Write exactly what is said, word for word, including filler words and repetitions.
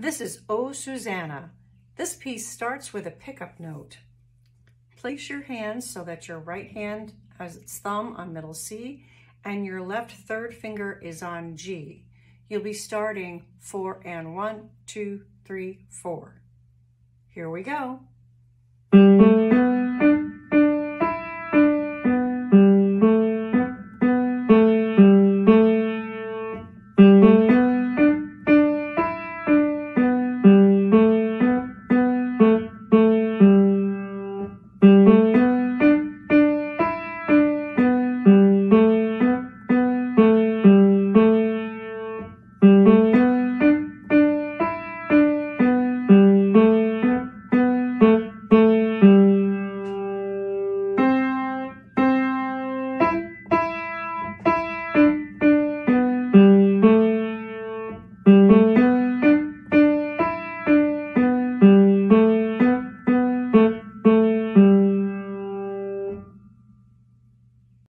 This is Oh! Susanna. This piece starts with a pickup note. Place your hands so that your right hand has its thumb on middle C and your left third finger is on G. You'll be starting four and one, two, three, four. Here we go.